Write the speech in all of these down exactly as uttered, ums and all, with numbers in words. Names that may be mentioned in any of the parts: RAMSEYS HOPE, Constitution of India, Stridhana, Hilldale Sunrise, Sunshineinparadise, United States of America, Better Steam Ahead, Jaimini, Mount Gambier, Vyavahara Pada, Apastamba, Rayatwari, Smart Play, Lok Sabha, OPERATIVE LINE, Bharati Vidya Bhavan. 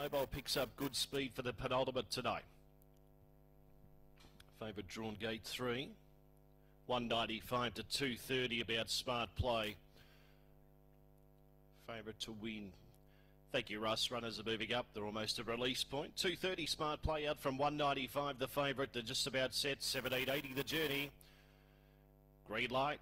Mobile picks up good speed for the penultimate today. Favourite drawn gate three. one ninety-five to two thirty about Smart Play. Favourite to win. Thank you, Russ. Runners are moving up. They're almost a release point. two thirty Smart Play out from one ninety-five. The favourite, they're just about set. seventeen eighty the journey. Green light.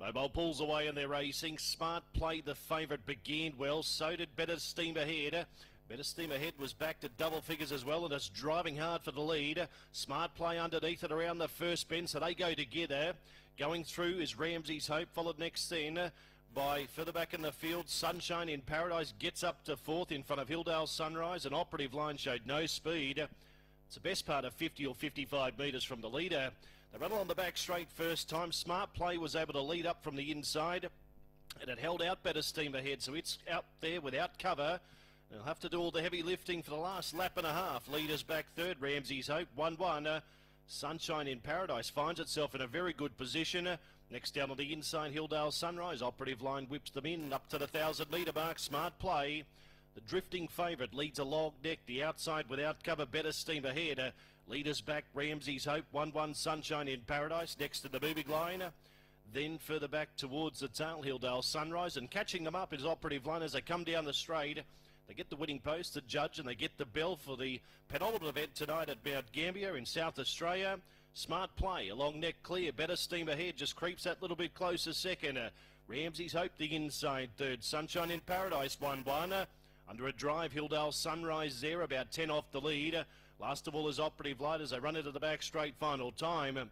Mobile pulls away and they're racing. Smart Play, the favourite, began well. So did Better Steam Ahead. Better Steam Ahead was back to double figures as well, and it's driving hard for the lead. Smart Play underneath it around the first bend, so they go together. Going through is Ramseys Hope, followed next then by further back in the field. Sunshineinparadise gets up to fourth in front of Hilldale Sunrise. An operative line showed no speed. It's the best part of fifty or fifty-five metres from the leader. They run along the back straight first time. Smart Play was able to lead up from the inside, and it held out Better Steam Ahead, so it's out there without cover. They'll have to do all the heavy lifting for the last lap and a half. Leaders back third, Ramseys Hope, one one. Uh, Sunshineinparadise finds itself in a very good position. Uh, next down on the inside, Hilldale Sunrise. Operative line whips them in up to the one thousand metre mark. Smart Play, the drifting favourite, leads a log neck. The outside without cover, Better Steam Ahead. Uh, leaders back, Ramseys Hope, one one. Sunshineinparadise next to the moving line. Uh, then further back towards the tail, Hilldale Sunrise. And catching them up is operative line as they come down the straight. They get the winning post, the judge, and they get the bell for the penultimate event tonight at Mount Gambier in South Australia. Smart Play, a long neck clear. Better Steam Ahead just creeps that little bit closer second. Uh, Ramseys Hope the inside third. Sunshineinparadise one one. Uh, under a drive, Hilldale Sunrise there, about ten off the lead. Uh, last of all is operative light as they run into the back straight final time. Uh,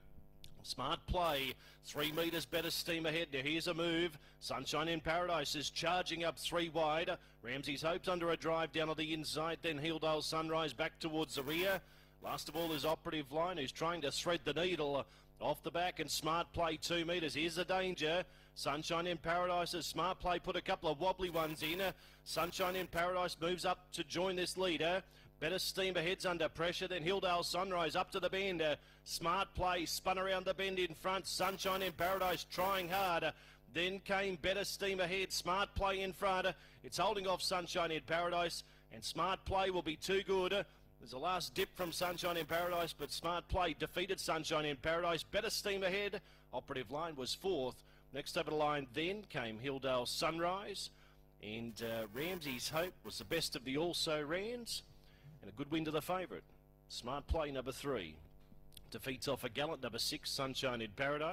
Smart Play, three metres, Better Steam Ahead. Now here's a move. Sunshineinparadise is charging up three wide. Ramseys Hope's under a drive down on the inside, then Hilldale Sunrise back towards the rear. Last of all is operative line, who's trying to thread the needle off the back, and Smart Play two metres. Here's the danger. Sunshineinparadise, as Smart Play put a couple of wobbly ones in. Sunshineinparadise moves up to join this leader. Better Steam Ahead's under pressure, then Hilldale Sunrise up to the bend. Uh, Smart Play spun around the bend in front. Sunshineinparadise trying hard. Uh, then came Better Steam Ahead. Smart Play in front. Uh, it's holding off Sunshineinparadise, and Smart Play will be too good. Uh, there's a last dip from Sunshineinparadise, but Smart Play defeated Sunshineinparadise. Better Steam Ahead, operative line, was fourth. Next over the line then came Hilldale Sunrise, and uh, Ramseys Hope was the best of the also-rans. And a good win to the favourite. Smart Play, number three. Defeats off a gallant, number six, Sunshine in Paradise.